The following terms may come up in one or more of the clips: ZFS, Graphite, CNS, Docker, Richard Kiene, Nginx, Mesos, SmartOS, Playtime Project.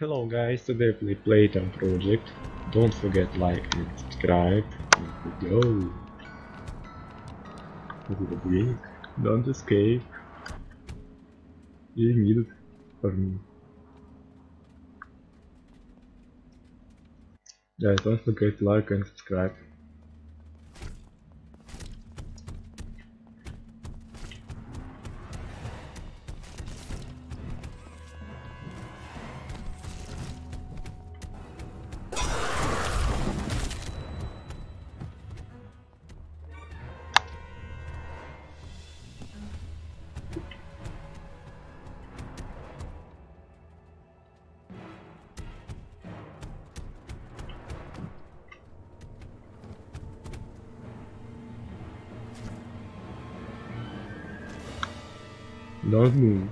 Hello guys, today we play Playtime Project. Don't forget like and subscribe. Here we go. Look at the beginning. Don't escape. You need it for me. Guys, don't forget like and subscribe. Don't move.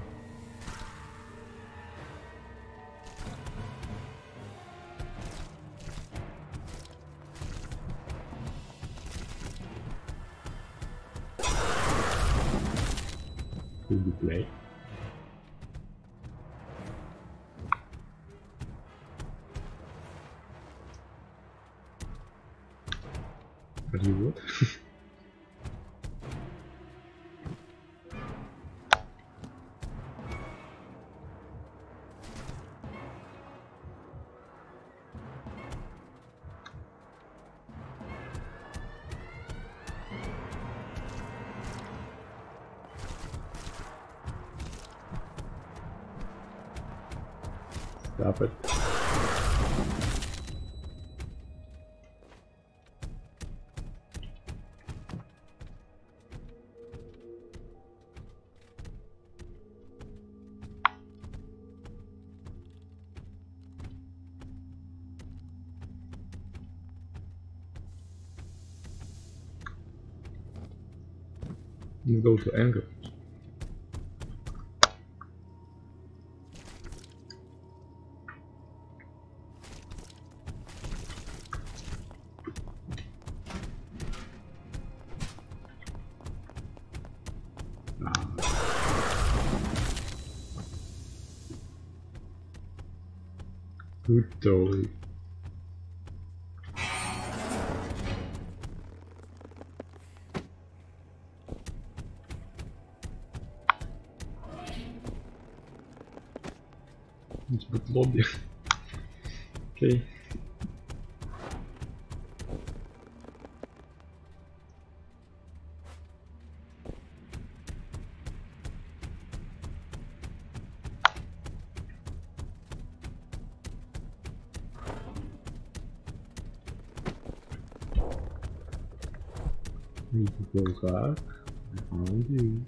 Could we play? Are you good? Stop it. You go to anger. Good dog. It's a bit lobby. Okay. Need to go back. I found you.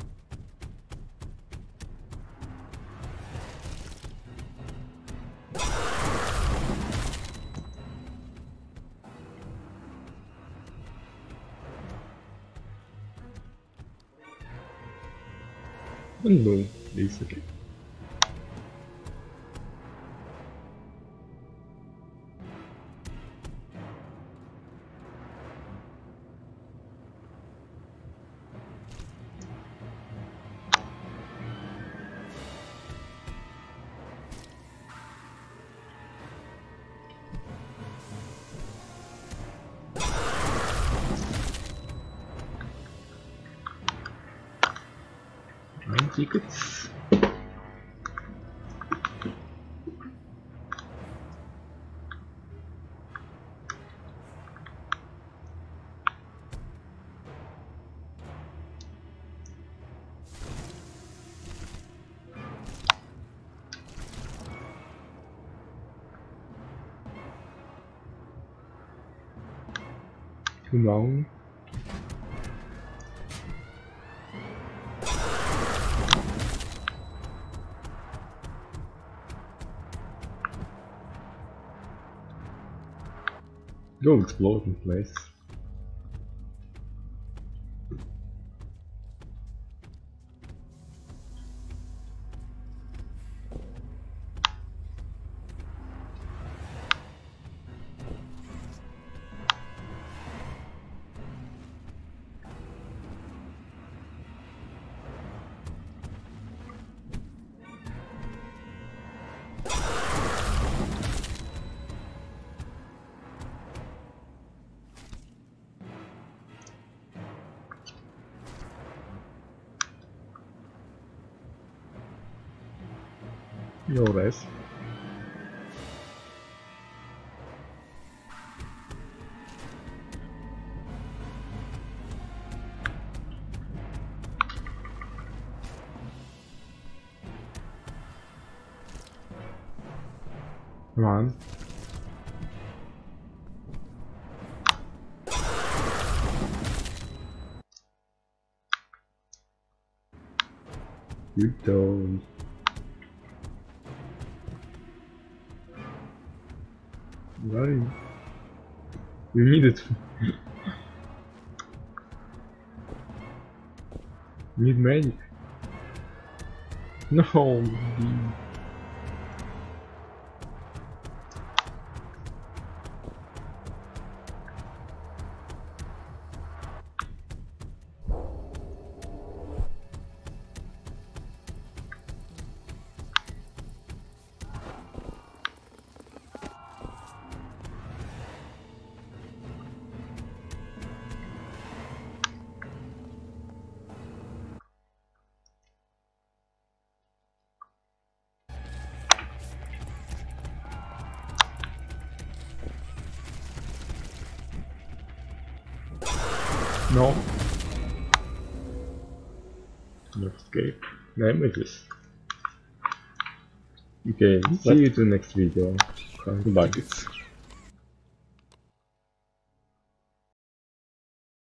And boom, basically. Tickets. Too long. Go explode in place. Eu vez. Come on. You don't. Right. We need it. Need magic. No. No. No escape. Name it is. Okay, see you to the next video. Bye.